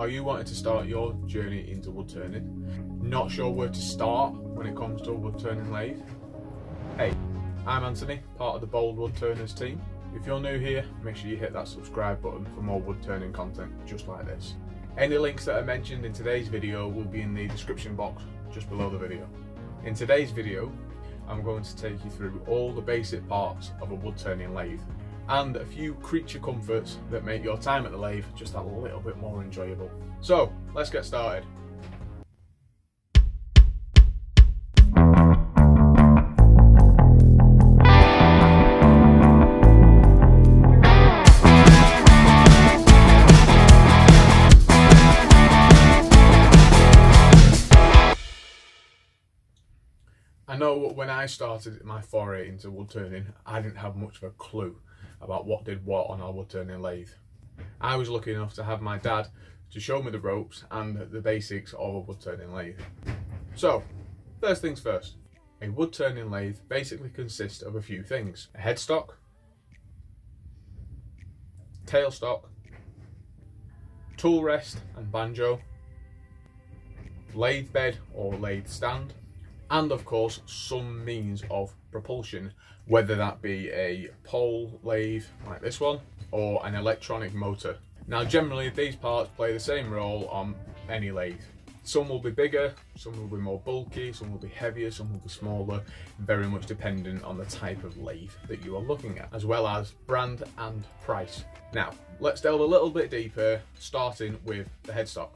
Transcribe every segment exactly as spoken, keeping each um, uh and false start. or you wanted to start your journey into wood turning, not sure where to start when it comes to a wood turning lathe? Hey, I'm Anthony, part of the Bold Wood Turners team. If you're new here, make sure you hit that subscribe button for more wood turning content just like this. Any links that are mentioned in today's video will be in the description box just below the video. In today's video, I'm going to take you through all the basic parts of a wood turning lathe and a few creature comforts that make your time at the lathe just a little bit more enjoyable. So, let's get started. I know when I started my foray into wood turning, I didn't have much of a clue about what did what on our wood turning lathe. I was lucky enough to have my dad to show me the ropes and the basics of a wood turning lathe. So, first things first, a wood turning lathe basically consists of a few things: a headstock, tailstock, tool rest and banjo, lathe bed or lathe stand, and of course some means of propulsion, whether that be a pole lathe like this one or an electronic motor. Now generally these parts play the same role on any lathe. Some will be bigger, some will be more bulky, some will be heavier, some will be smaller, very much dependent on the type of lathe that you are looking at, as well as brand and price. Now let's delve a little bit deeper, starting with the headstock.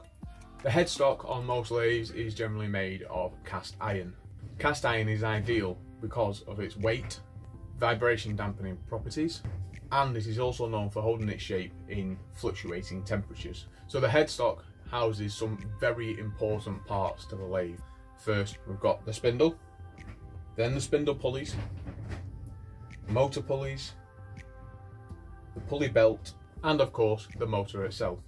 The headstock on most lathes is generally made of cast iron. Cast iron is ideal because of its weight, vibration dampening properties, and it is also known for holding its shape in fluctuating temperatures. So the headstock houses some very important parts to the lathe. First, we've got the spindle, then the spindle pulleys, motor pulleys, the pulley belt, and of course the motor itself.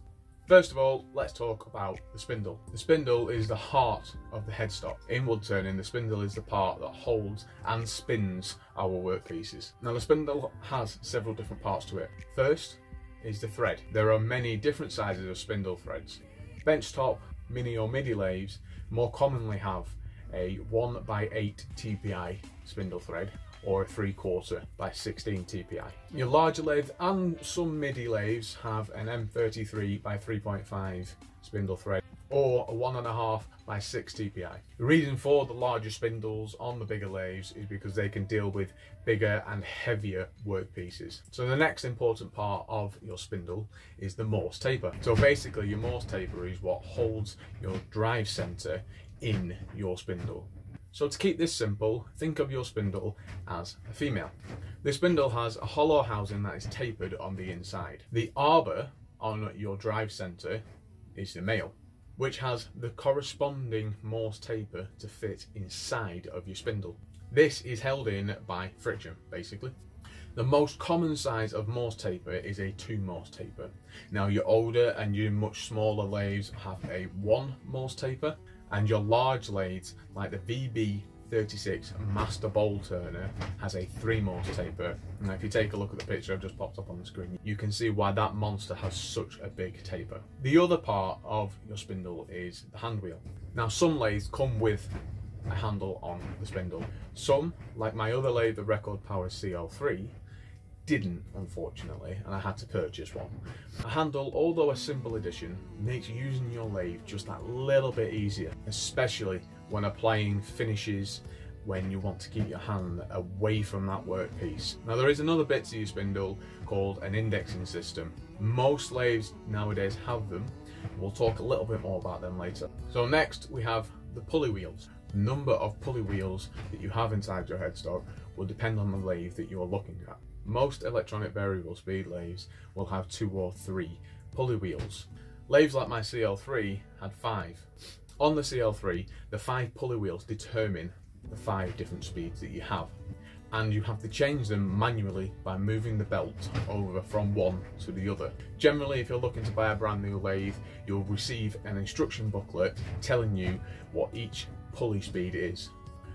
First of all, let's talk about the spindle. The spindle is the heart of the headstock. In wood turning, the spindle is the part that holds and spins our workpieces. Now the spindle has several different parts to it. First is the thread. There are many different sizes of spindle threads. Benchtop, mini or midi lathes more commonly have a one by eight T P I spindle thread, or a three quarter by sixteen T P I. Your larger lathe and some midi lathes have an M thirty-three by three point five spindle thread, or a one and a half by six T P I. The reason for the larger spindles on the bigger lathes is because they can deal with bigger and heavier workpieces. So the next important part of your spindle is the Morse taper. So basically your Morse taper is what holds your drive center in your spindle. So to keep this simple, think of your spindle as a female. The spindle has a hollow housing that is tapered on the inside. The arbor on your drive center is the male, which has the corresponding Morse taper to fit inside of your spindle. This is held in by friction, basically. The most common size of Morse taper is a two Morse taper. Now your older and your much smaller lathes have a one Morse taper, and your large lathes, like the V B thirty-six Master Bowl Turner, has a three Morse taper. Now if you take a look at the picture I've just popped up on the screen, you can see why that monster has such a big taper. The other part of your spindle is the hand wheel. Now some lathes come with a handle on the spindle. Some, like my other lathe, the Record Power C L three, didn't, unfortunately, and I had to purchase one. A handle, although a simple addition, makes using your lathe just that little bit easier, especially when applying finishes, when you want to keep your hand away from that workpiece. Now there is another bit to your spindle called an indexing system. Most lathes nowadays have them. We'll talk a little bit more about them later. So next we have the pulley wheels. The number of pulley wheels that you have inside your headstock will depend on the lathe that you are looking at. Most electronic variable speed lathes will have two or three pulley wheels. Lathes like my C L three had five. On the C L three, the five pulley wheels determine the five different speeds that you have, and you have to change them manually by moving the belt over from one to the other. Generally, if you're looking to buy a brand new lathe, you'll receive an instruction booklet telling you what each pulley speed is.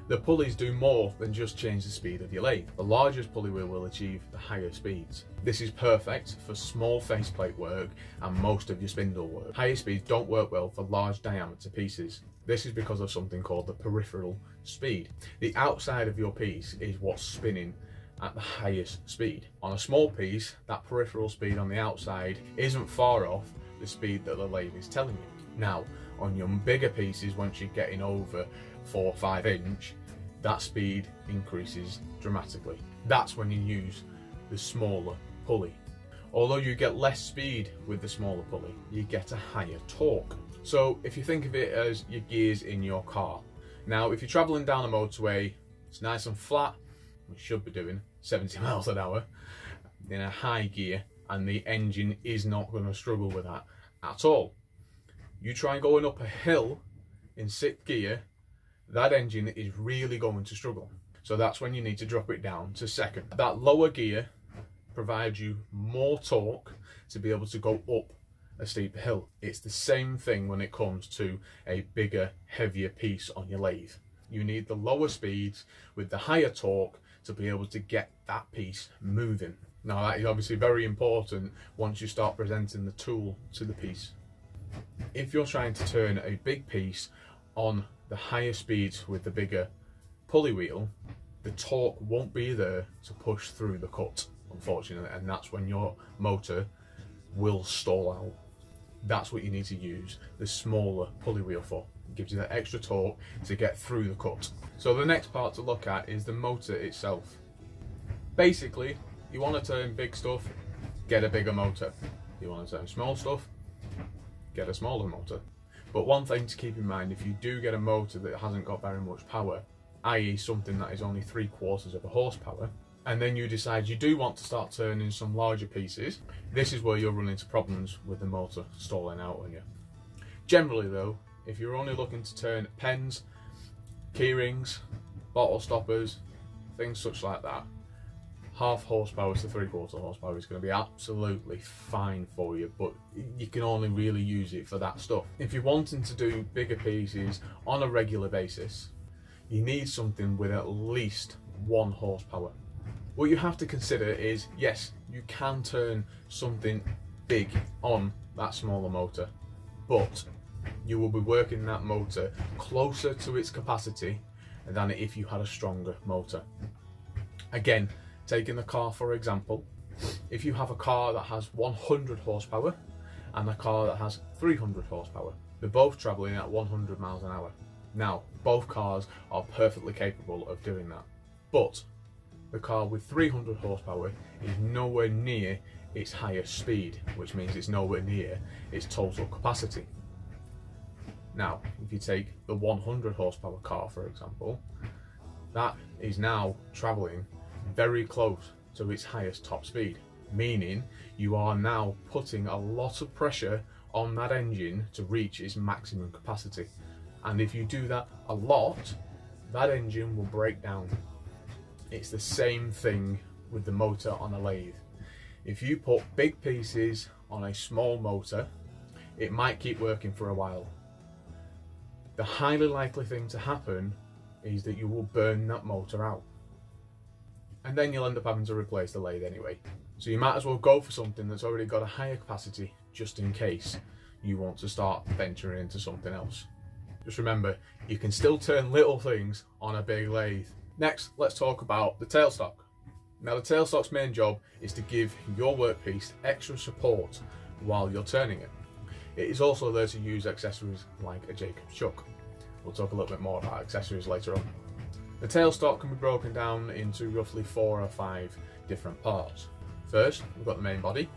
The pulleys do more than just change the speed of your lathe. The largest pulley wheel will achieve the higher speeds. This is perfect for small faceplate work and most of your spindle work. Higher speeds don't work well for large diameter pieces. This is because of something called the peripheral speed. The outside of your piece is what's spinning at the highest speed. On a small piece, that peripheral speed on the outside isn't far off the speed that the lathe is telling you. Now, on your bigger pieces, once you're getting over four or five inch, that speed increases dramatically. That's when you use the smaller pulley. Although you get less speed with the smaller pulley, you get a higher torque. So if you think of it as your gears in your car. Now, if you're traveling down a motorway, it's nice and flat, we should be doing seventy miles an hour in a high gear, and the engine is not going to struggle with that at all. You try going up a hill in sixth gear, that engine is really going to struggle. So that's when you need to drop it down to second. That lower gear provides you more torque to be able to go up a steep hill. It's the same thing when it comes to a bigger, heavier piece on your lathe. You need the lower speeds with the higher torque to be able to get that piece moving. Now, that is obviously very important once you start presenting the tool to the piece. If you're trying to turn a big piece on the higher speeds with the bigger pulley wheel, the torque won't be there to push through the cut, unfortunately, and that's when your motor will stall out. That's what you need to use the smaller pulley wheel for. It gives you that extra torque to get through the cut. So the next part to look at is the motor itself. Basically, you want to turn big stuff, get a bigger motor. You want to turn small stuff, get a smaller motor. But one thing to keep in mind, if you do get a motor that hasn't got very much power, that is something that is only three quarters of a horsepower, and then you decide you do want to start turning some larger pieces, this is where you'll run into problems with the motor stalling out on you. Generally though, if you're only looking to turn pens, key rings, bottle stoppers, things such like that, half horsepower to three quarter horsepower is going to be absolutely fine for you, but you can only really use it for that stuff. If you're wanting to do bigger pieces on a regular basis, you need something with at least one horsepower. What you have to consider is, yes, you can turn something big on that smaller motor, but you will be working that motor closer to its capacity than if you had a stronger motor. Again, taking the car for example, if you have a car that has one hundred horsepower and a car that has three hundred horsepower, they're both traveling at one hundred miles an hour. Now, both cars are perfectly capable of doing that, but the car with three hundred horsepower is nowhere near its highest speed, which means it's nowhere near its total capacity. Now, if you take the one hundred horsepower car for example, that is now traveling very close to its highest top speed, meaning you are now putting a lot of pressure on that engine to reach its maximum capacity. And if you do that a lot, that engine will break down. It's the same thing with the motor on a lathe. If you put big pieces on a small motor, it might keep working for a while. The highly likely thing to happen is that you will burn that motor out. And then you'll end up having to replace the lathe anyway. So you might as well go for something that's already got a higher capacity, just in case you want to start venturing into something else. Just remember, you can still turn little things on a big lathe. Next, let's talk about the tailstock. Now, the tailstock's main job is to give your workpiece extra support while you're turning it. It is also there to use accessories like a Jacob's Chuck. We'll talk a little bit more about accessories later on. The tailstock can be broken down into roughly four or five different parts. First, we've got the main body.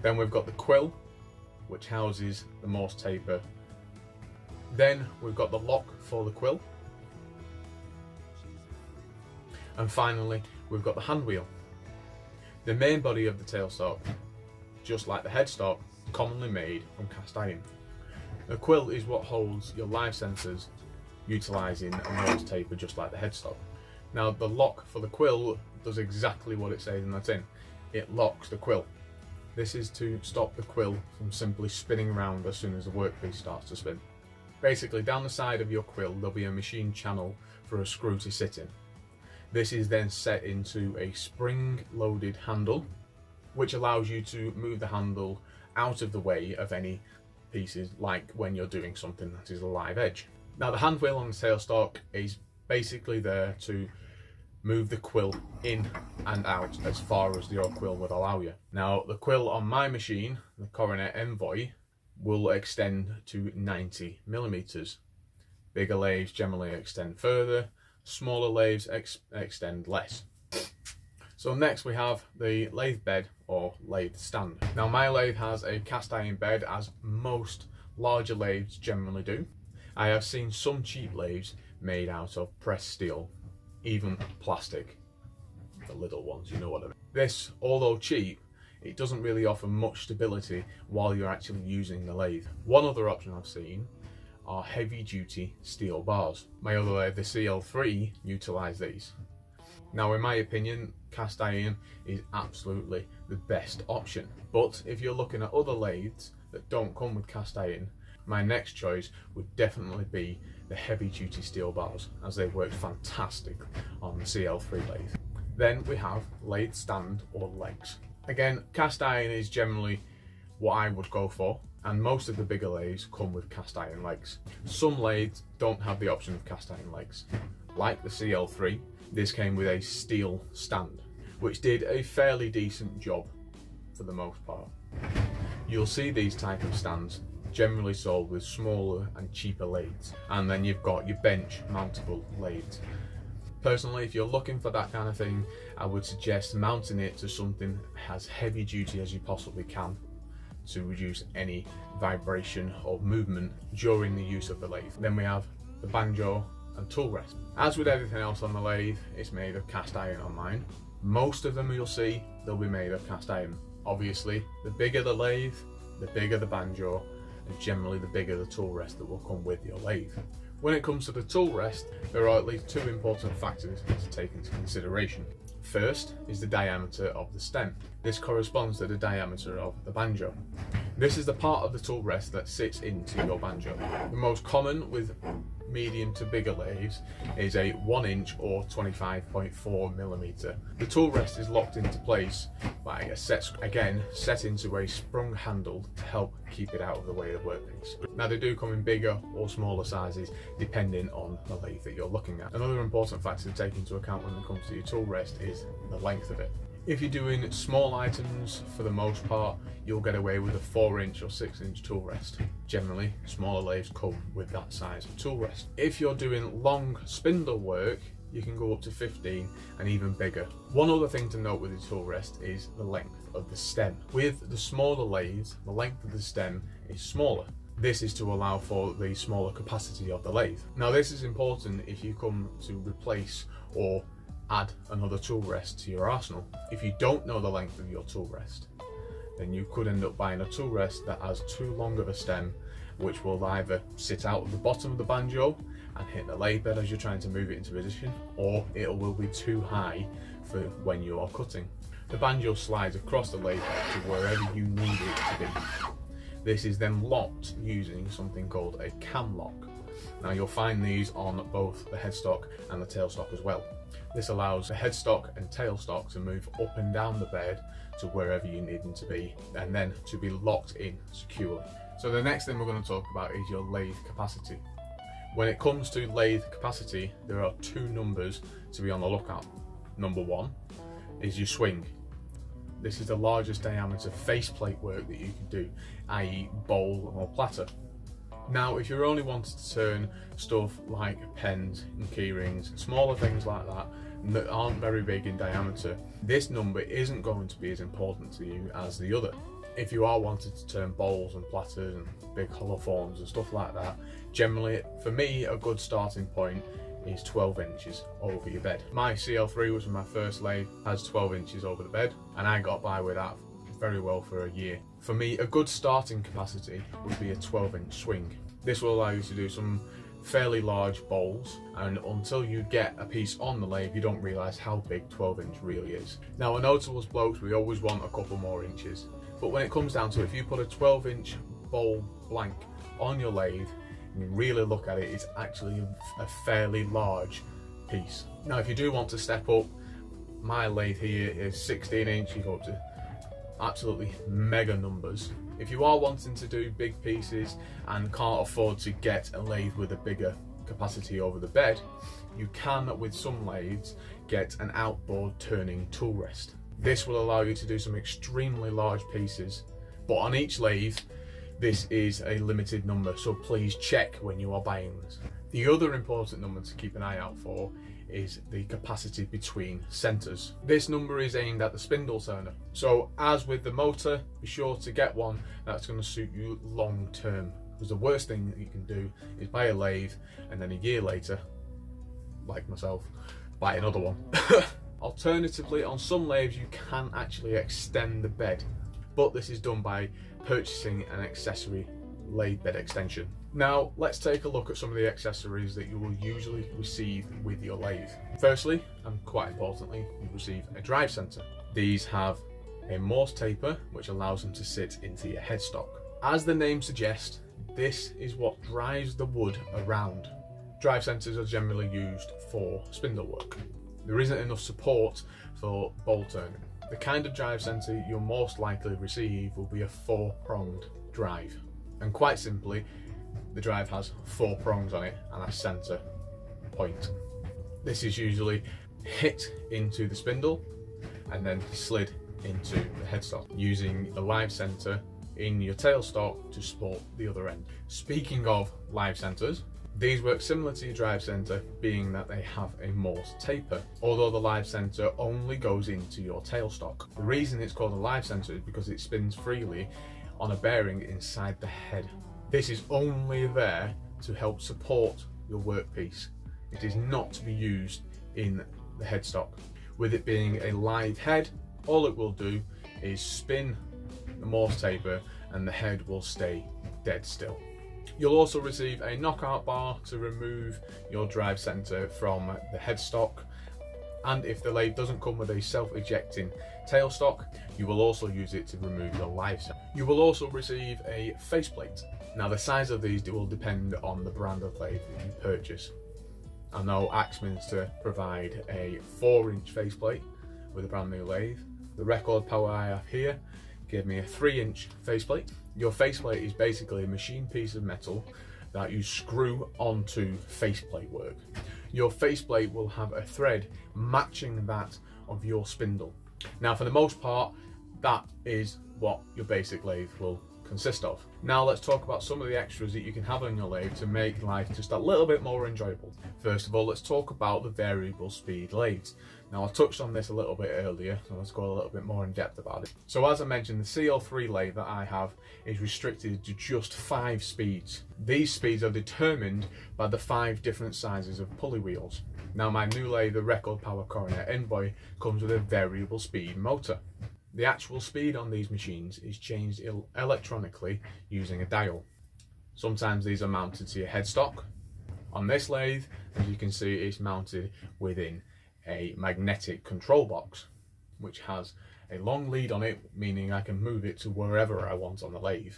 Then we've got the quill, which houses the Morse taper. Then we've got the lock for the quill. And finally, we've got the hand wheel. The main body of the tailstock, just like the headstock, is commonly made from cast iron. The quill is what holds your live sensors, utilising a Morse taper just like the headstock. Now, the lock for the quill does exactly what it says in the tin. It locks the quill. This is to stop the quill from simply spinning around as soon as the workpiece starts to spin. Basically, down the side of your quill there'll be a machine channel for a screw to sit in. This is then set into a spring-loaded handle, which allows you to move the handle out of the way of any pieces, like when you're doing something that is a live edge. Now, the hand wheel on the tailstock is basically there to move the quill in and out as far as your quill would allow you. Now, the quill on my machine, the Coronet Envoy, will extend to ninety millimeters. Bigger lathes generally extend further, smaller lathes ex extend less. So next we have the lathe bed or lathe stand. Now, my lathe has a cast iron bed, as most larger lathes generally do. I have seen some cheap lathes made out of pressed steel, even plastic, the little ones, you know what I mean. This, although cheap, it doesn't really offer much stability while you're actually using the lathe. One other option I've seen are heavy duty steel bars. My other lathe, the C L three, utilise these. Now, in my opinion, cast iron is absolutely the best option, but if you're looking at other lathes that don't come with cast iron, my next choice would definitely be the heavy duty steel bars, as they work fantastic on the C L three lathe. Then we have lathe stand or legs. Again, cast iron is generally what I would go for, and most of the bigger lathes come with cast iron legs. Some lathes don't have the option of cast iron legs. Like the C L three, this came with a steel stand, which did a fairly decent job for the most part. You'll see these type of stands generally sold with smaller and cheaper lathes, and then you've got your bench mountable lathes. Personally, if you're looking for that kind of thing, I would suggest mounting it to something as heavy duty as you possibly can to reduce any vibration or movement during the use of the lathe. Then we have the banjo and tool rest. As with everything else on the lathe, it's made of cast iron on mine. Most of them you'll see, they'll be made of cast iron. Obviously, the bigger the lathe, the bigger the banjo, and generally the bigger the tool rest that will come with your lathe. When it comes to the tool rest, there are at least two important factors to take into consideration. First is the diameter of the stem. This corresponds to the diameter of the banjo. This is the part of the tool rest that sits into your banjo. The most common with medium to bigger lathes is a one inch or twenty-five point four millimeter. The tool rest is locked into place by a set screw, again set into a sprung handle to help keep it out of the way of the workpiece. Now, they do come in bigger or smaller sizes depending on the lathe that you're looking at. Another important factor to take into account when it comes to your tool rest is the length of it. If you're doing small items, for the most part, you'll get away with a four inch or six inch tool rest. Generally, smaller lathes come with that size of tool rest. If you're doing long spindle work, you can go up to fifteen and even bigger. One other thing to note with the tool rest is the length of the stem. With the smaller lathes, the length of the stem is smaller. This is to allow for the smaller capacity of the lathe. Now, this is important if you come to replace or add another tool rest to your arsenal. If you don't know the length of your tool rest, then you could end up buying a tool rest that has too long of a stem, which will either sit out at the bottom of the banjo and hit the lathe bed as you're trying to move it into position, or it will be too high for when you are cutting. The banjo slides across the lathe bed to wherever you need it to be. This is then locked using something called a cam lock. Now, you'll find these on both the headstock and the tailstock as well. This allows the headstock and tailstock to move up and down the bed to wherever you need them to be, and then to be locked in securely. So the next thing we're going to talk about is your lathe capacity. When it comes to lathe capacity, there are two numbers to be on the lookout. Number one is your swing. This is the largest diameter faceplate work that you can do, that is bowl or platter. Now, if you're only wanting to turn stuff like pens and key rings, smaller things like that, that aren't very big in diameter, this number isn't going to be as important to you as the other. If you are wanting to turn bowls and platters and big hollow forms and stuff like that, generally, for me, a good starting point is twelve inches over your bed. My C L three, which was my first lathe, has twelve inches over the bed, and I got by with that very well for a year. For me, a good starting capacity would be a twelve inch swing. This will allow you to do some fairly large bowls, and until you get a piece on the lathe, you don't realise how big twelve inch really is. Now, I know to us blokes, we always want a couple more inches, but when it comes down to it, if you put a twelve inch bowl blank on your lathe, really look at it, it's actually a fairly large piece. Now if you do want to step up, my lathe here is sixteen inch, you go up to absolutely mega numbers. If you are wanting to do big pieces and can't afford to get a lathe with a bigger capacity over the bed, you can, with some lathes, get an outboard turning tool rest. This will allow you to do some extremely large pieces, but on each lathe this is a limited number, so please check when you are buying this. The other important number to keep an eye out for is the capacity between centres. This number is aimed at the spindle turner, so as with the motor, be sure to get one that's going to suit you long term, because the worst thing that you can do is buy a lathe and then a year later, like myself, buy another one. Alternatively, on some lathes you can actually extend the bed, but this is done by purchasing an accessory lathe bed extension. Now let's take a look at some of the accessories that you will usually receive with your lathe. Firstly, and quite importantly, you receive a drive centre. These have a Morse taper, which allows them to sit into your headstock. As the name suggests, this is what drives the wood around. Drive centres are generally used for spindle work. There isn't enough support for bowl turning. The kind of drive centre you'll most likely receive will be a four-pronged drive. And quite simply, the drive has four prongs on it and a centre point. This is usually hit into the spindle and then slid into the headstock, using the live centre in your tailstock to support the other end. Speaking of live centres, these work similar to your drive centre, being that they have a Morse taper, although the live centre only goes into your tailstock. The reason it's called a live centre is because it spins freely on a bearing inside the head. This is only there to help support your workpiece. It is not to be used in the headstock. With it being a live head, all it will do is spin the Morse taper and the head will stay dead still. You'll also receive a knockout bar to remove your drive centre from the headstock, and if the lathe doesn't come with a self-ejecting tailstock, you will also use it to remove your live centre. You will also receive a faceplate. Now the size of these will depend on the brand of lathe that you purchase. I know Axminster provide a four inch faceplate with a brand new lathe. The Record Power I have here gave me a three inch faceplate. Your faceplate is basically a machined piece of metal that you screw onto faceplate work. Your faceplate will have a thread matching that of your spindle. Now for the most part, that is what your basic lathe will consist of. Now let's talk about some of the extras that you can have on your lathe to make life just a little bit more enjoyable. First of all, let's talk about the variable speed lathes. Now I touched on this a little bit earlier, so let's go a little bit more in depth about it. So as I mentioned, the C L three lathe that I have is restricted to just five speeds. These speeds are determined by the five different sizes of pulley wheels. Now my new lathe, the Record Power Coronet Envoy, comes with a variable speed motor. The actual speed on these machines is changed electronically using a dial. Sometimes these are mounted to your headstock. On this lathe, as you can see, it's mounted within a magnetic control box, which has a long lead on it, meaning I can move it to wherever I want on the lathe.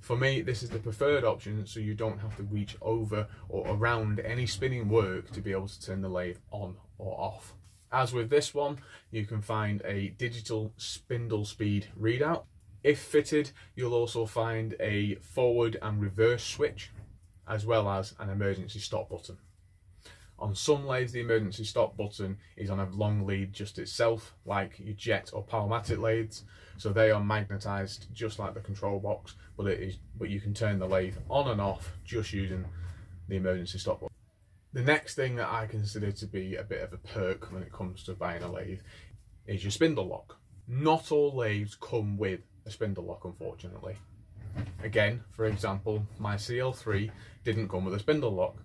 For me, this is the preferred option, so you don't have to reach over or around any spinning work to be able to turn the lathe on or off. As with this one, you can find a digital spindle speed readout. If fitted, you'll also find a forward and reverse switch, as well as an emergency stop button. On some lathes, the emergency stop button is on a long lead just itself, like your Jet or Powermatic lathes, so they are magnetised just like the control box, but it is, but you can turn the lathe on and off just using the emergency stop button. The next thing that I consider to be a bit of a perk when it comes to buying a lathe is your spindle lock. Not all lathes come with a spindle lock, unfortunately. Again, for example, my C L three didn't come with a spindle lock.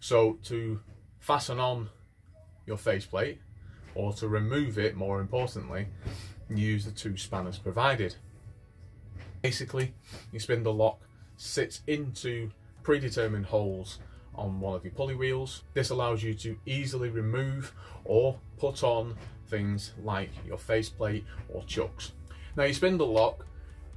So to fasten on your faceplate, or to remove it more importantly, use the two spanners provided. Basically, your spindle lock sits into predetermined holes on one of your pulley wheels. This allows you to easily remove or put on things like your faceplate or chucks. Now your spindle lock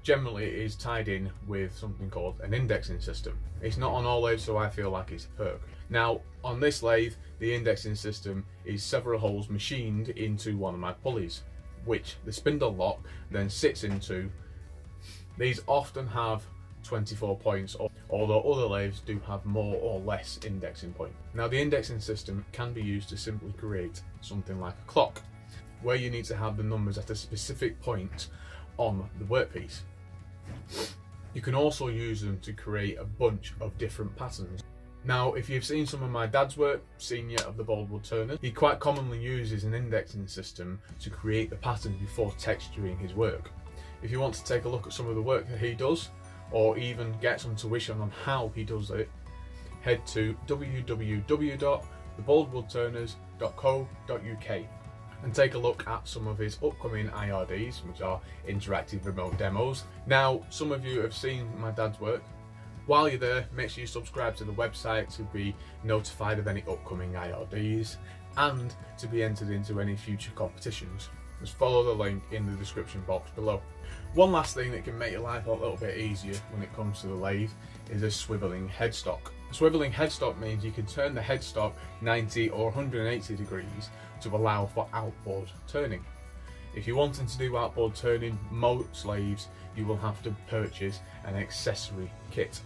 generally it is tied in with something called an indexing system. It's not on all lathes, so I feel like it's a perk. Now on this lathe, the indexing system is several holes machined into one of my pulleys, which the spindle lock then sits into. These often have twenty-four points, although other lathes do have more or less indexing points. Now the indexing system can be used to simply create something like a clock, where you need to have the numbers at a specific point on the workpiece. You can also use them to create a bunch of different patterns. Now if you've seen some of my dad's work, senior of the Bold Wood Turners, he quite commonly uses an indexing system to create the patterns before texturing his work. If you want to take a look at some of the work that he does, or even get some tuition on how he does it, head to w w w dot the bald wood turners dot co dot u k and take a look at some of his upcoming I R Ds, which are interactive remote demos. Now, some of you have seen my dad's work. While you're there, make sure you subscribe to the website to be notified of any upcoming I R Ds and to be entered into any future competitions. Just follow the link in the description box below. One last thing that can make your life a little bit easier when it comes to the lathe is a swivelling headstock. A swivelling headstock means you can turn the headstock ninety or one hundred eighty degrees to allow for outboard turning. If you're wanting to do outboard turning, most lathes you will have to purchase an accessory kit.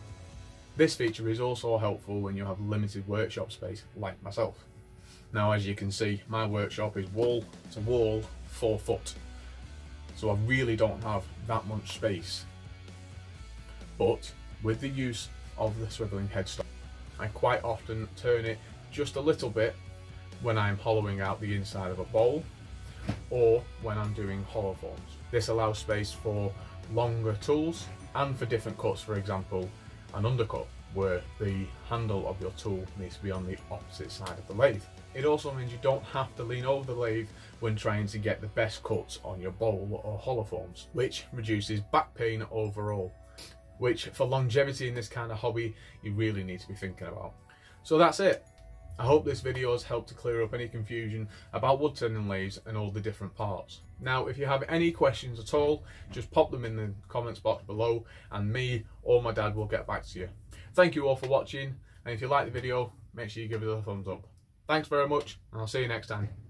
This feature is also helpful when you have limited workshop space like myself. Now as you can see, my workshop is wall to wall four foot, so I really don't have that much space, but with the use of the swivelling headstock I quite often turn it just a little bit when I'm hollowing out the inside of a bowl or when I'm doing hollow forms. This allows space for longer tools and for different cuts, for example an undercut where the handle of your tool needs to be on the opposite side of the lathe. It also means you don't have to lean over the lathe when trying to get the best cuts on your bowl or hollow forms, which reduces back pain overall, which for longevity in this kind of hobby you really need to be thinking about. So that's it. I hope this video has helped to clear up any confusion about wood turning lathes and all the different parts. Now if you have any questions at all, just pop them in the comments box below and me or my dad will get back to you. Thank you all for watching, and if you like the video make sure you give it a thumbs up. Thanks very much and I'll see you next time.